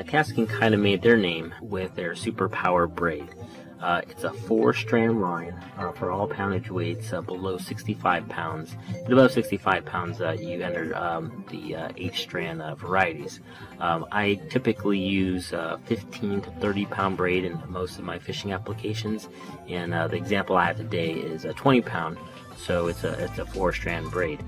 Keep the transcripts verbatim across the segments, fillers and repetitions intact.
Uh, KastKing kind of made their name with their SuperPower Braid. Uh, it's a four-strand line uh, for all poundage weights uh, below sixty-five pounds. At above sixty-five pounds, uh, you enter um, the uh, eight-strand uh, varieties. Um, I typically use uh, fifteen to thirty pound braid in most of my fishing applications, and uh, the example I have today is a twenty pound. So it's a it's a four-strand braid.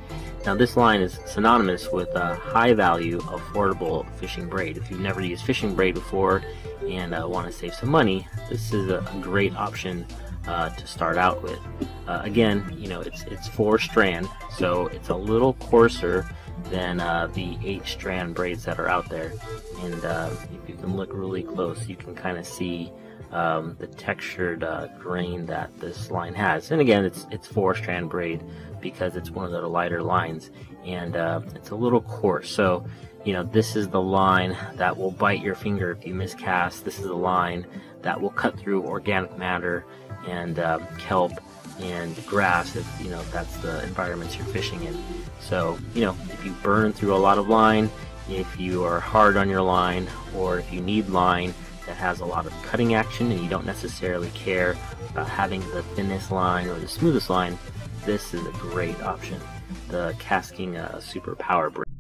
Now this line is synonymous with a high-value, affordable fishing braid. If you've never used fishing braid before and uh, want to save some money, this is a great option uh, to start out with. Uh, again, you know it's it's four-strand, so it's a little coarser than uh, the eight-strand braids that are out there. And uh, if you can look really close, you can kind of see Um, the textured uh, grain that this line has, and again, it's it's four-strand braid because it's one of the lighter lines, and uh, it's a little coarse. So, you know, this is the line that will bite your finger if you miscast. This is the line that will cut through organic matter and um, kelp and grass if you know if that's the environments you're fishing in. So, you know, if you burn through a lot of line, if you are hard on your line, or if you need line that has a lot of cutting action and you don't necessarily care about having the thinnest line or the smoothest line, this is a great option, the KastKing uh, SuperPower Braid.